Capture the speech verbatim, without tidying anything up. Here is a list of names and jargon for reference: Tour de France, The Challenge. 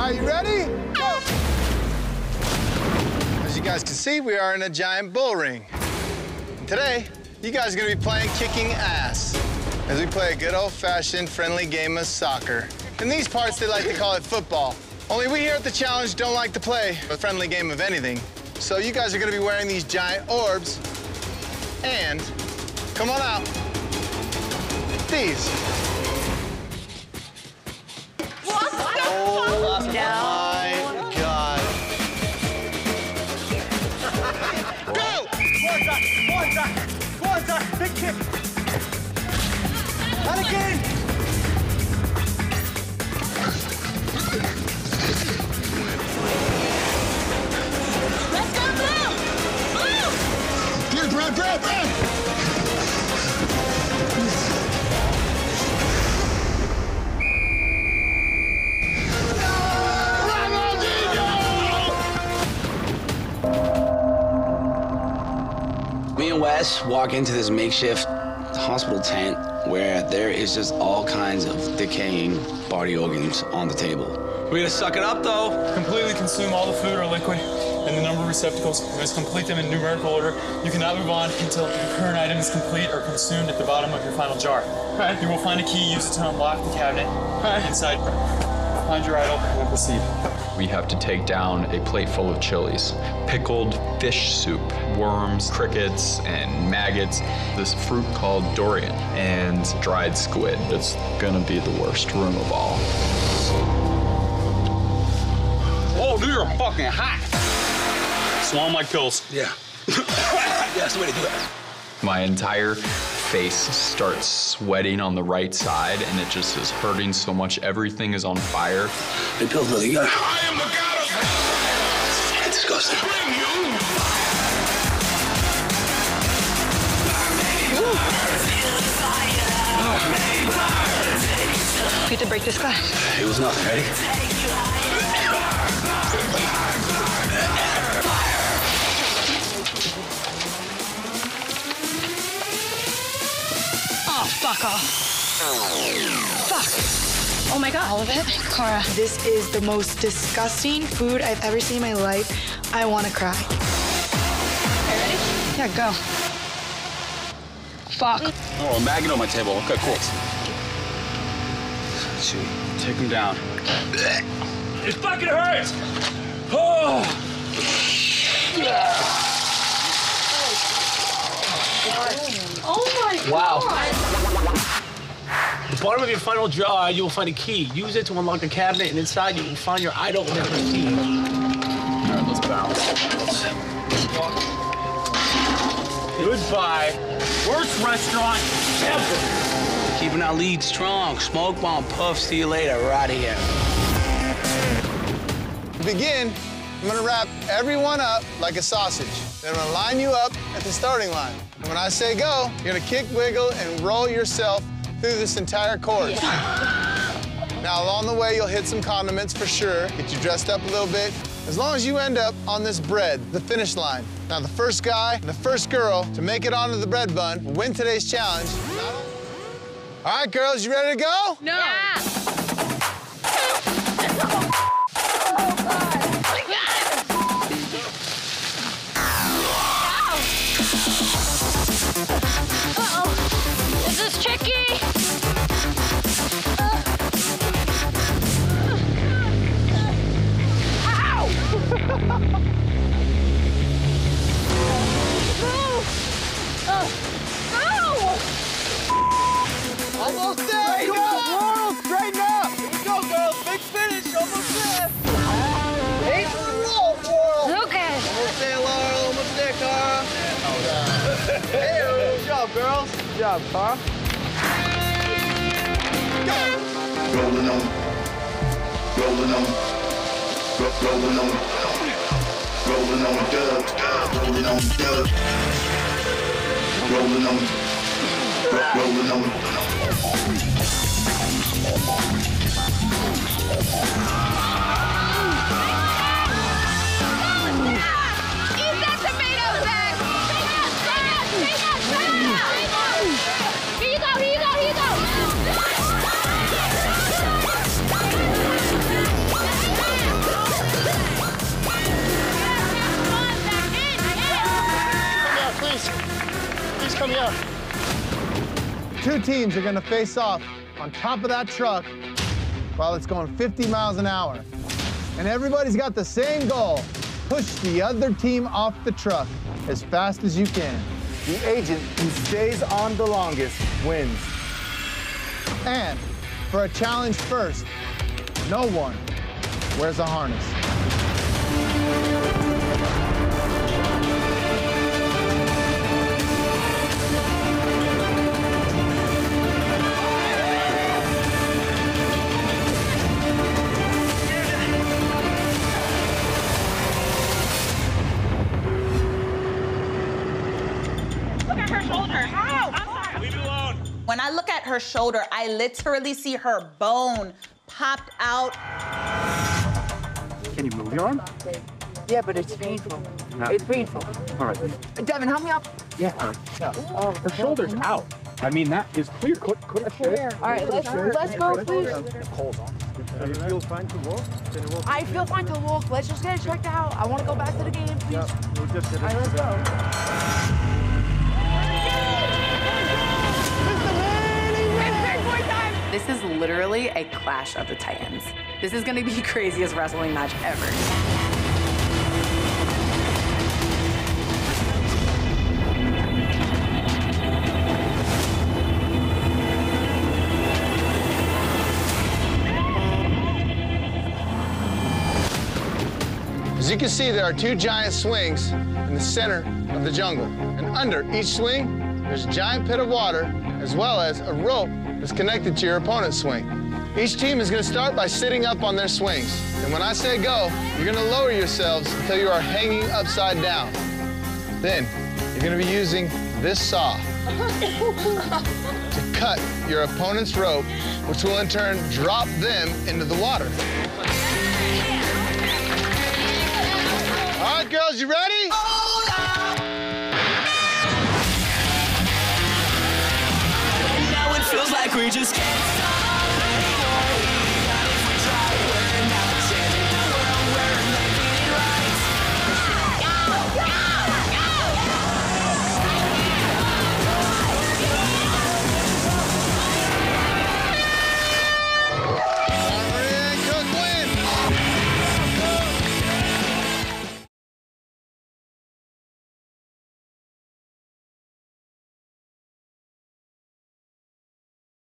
Are you ready? Go! As you guys can see, we are in a giant bull ring. And today, you guys are gonna be playing kicking ass as we play a good old-fashioned friendly game of soccer. In these parts, they like to call it football. Only we here at The Challenge don't like to play a friendly game of anything. So you guys are gonna be wearing these giant orbs. And, come on out, these. What the oh, fuck? My no. God. Go! One time, one time, one time, big kick. Not again. Let's go, Blue! Blue! Get it, Brad, Brad, Brad! Me and Wes walk into this makeshift hospital tent where there is just all kinds of decaying body organs on the table. We gotta suck it up, though. Completely consume all the food or liquid and the number of receptacles. You must complete them in numerical order. You cannot move on until your current item is complete or consumed at the bottom of your final jar. Right. You will find a key, use it to unlock the cabinet. Right. Inside, find your idol and proceed. We have to take down a plate full of chilies, pickled fish soup, worms, crickets, and maggots, this fruit called durian, and dried squid. It's gonna be the worst room of all. Oh, dude, you're fucking hot. Swallow my pills. Yeah. Yeah, that's the way to do it. My entire face starts sweating on the right side, and it just is hurting so much. Everything is on fire. The pills, brother, you gotta... I am the god of hell! It's disgusting. Bring you fire. Fire. You have to break this glass. It was nothing, ready? Fire. Fire. Fire. Fuck off. Fuck. Oh my God, all of it? Cara, this is the most disgusting food I've ever seen in my life. I want to cry. Okay, ready? Yeah, go. Fuck. Oh, a maggot on my table. Okay, cool. Shoot, take him down. It fucking hurts! Oh! Oh my wow. God! At the bottom of your final jar, you will find a key. Use it to unlock the cabinet, and inside you will find your idol and proceed. All right, let's bounce. Goodbye. Worst restaurant ever. Keeping our lead strong. Smoke bomb, puff, see you later. We're out of here. To begin, I'm gonna wrap everyone up like a sausage. Then I'm gonna line you up at the starting line. And when I say go, you're gonna kick, wiggle, and roll yourself through this entire course. Yeah. Now, along the way, you'll hit some condiments for sure, get you dressed up a little bit, as long as you end up on this bread, the finish line. Now, the first guy and the first girl to make it onto the bread bun will win today's challenge. All right, girls, you ready to go? No. Yeah. Uh-oh. This is tricky. Almost there! Straighten up! Straighten up! Here we go, girls! Big finish! Almost there! Eight in a row, Laurel! Okay. Almost there, Laurel! Almost there, Cara! Hey, good job, girls! Good job, Cara. Go! Rolling on. Rolling on. Rolling on. Rolling on dubs. Rolling on dubs. Rolling on. Rolling on. Rolling on. Here you go, here you go, here you go! two teams are gonna face off on top of that truck while it's going fifty miles an hour. And everybody's got the same goal: push the other team off the truck as fast as you can. The agent who stays on the longest wins. And for a challenge first, no one wears a harness. When I look at her shoulder, I literally see her bone popped out. Can you move your arm? Yeah, but it's painful. No. It's painful. All right. Devin, help me up. Yeah. All right. Yeah. Oh, her shoulder's out. I mean, that is clear. Quick, quick. Clear. All right, let's, let's go, please. You feel fine to walk? I feel fine to walk. Let's just get it checked out. I want to go back to the game, please. Yeah. We'll just get it. All right, let's go. This is literally a clash of the titans. This is gonna be the craziest wrestling match ever. As you can see, there are two giant swings in the center of the jungle. And under each swing, there's a giant pit of water, as well as a rope that's connected to your opponent's swing. Each team is gonna start by sitting up on their swings. And when I say go, you're gonna lower yourselves until you are hanging upside down. Then, you're gonna be using this saw to cut your opponent's rope, which will in turn drop them into the water. All right, girls, you ready? Oh, no! We just can't.